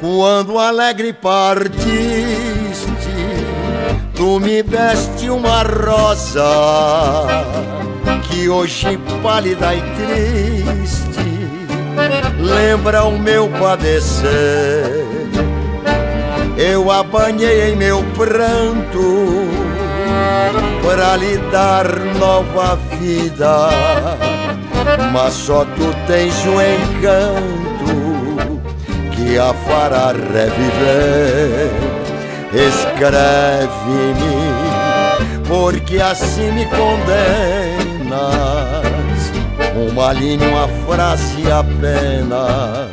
Quando alegre partiste, tu me deste uma rosa que hoje pálida e triste lembra o meu padecer. Eu a banhei em meu pranto para lhe dar nova vida, mas só tu tens um encanto que a fará reviver. Escreve-me, porque assim me condenas. Uma linha, uma frase apenas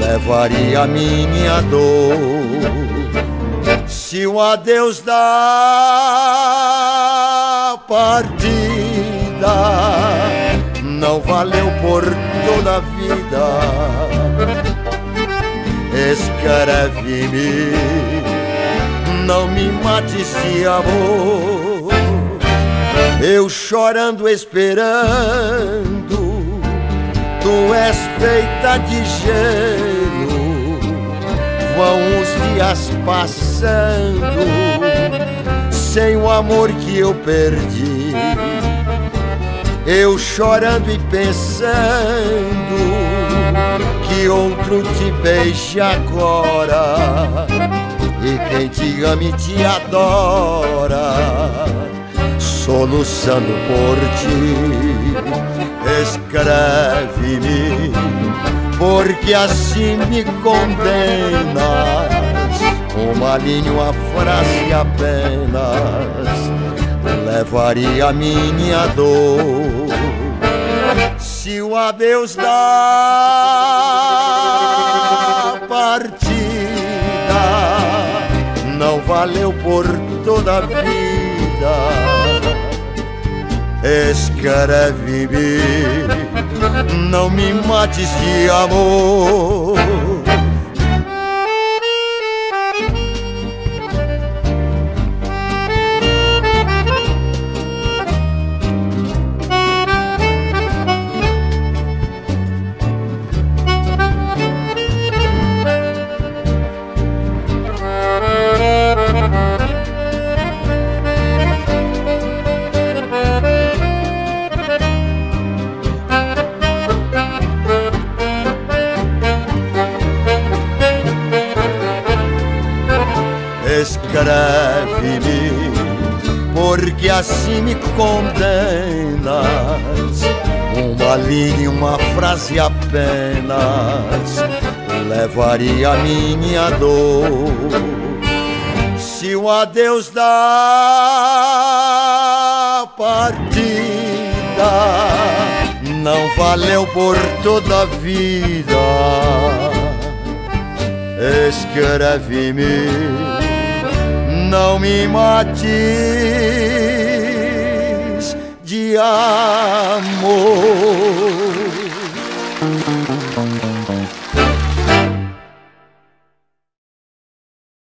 levaria minha dor. Se o adeus da partida não valeu por toda a vida, escreve-me, não me mates de amor. Eu chorando, esperando, tu és feita de gelo. Vão os dias passando sem o amor que eu perdi, eu chorando e pensando que outro te beija agora, e quem te ama e te adora soluçando por ti. Escreve-me, porque assim me condenas. Uma linha, uma frase apenas levaria minha dor. Se o adeus da partida não valeu por toda a vida, escreve-me, não me mates de amor. Escreve-me, porque assim me condenas. Uma linha, uma frase apenas levaria minha dor. Se o adeus da partida não valeu por toda a vida, escreve-me, não me mates de amor.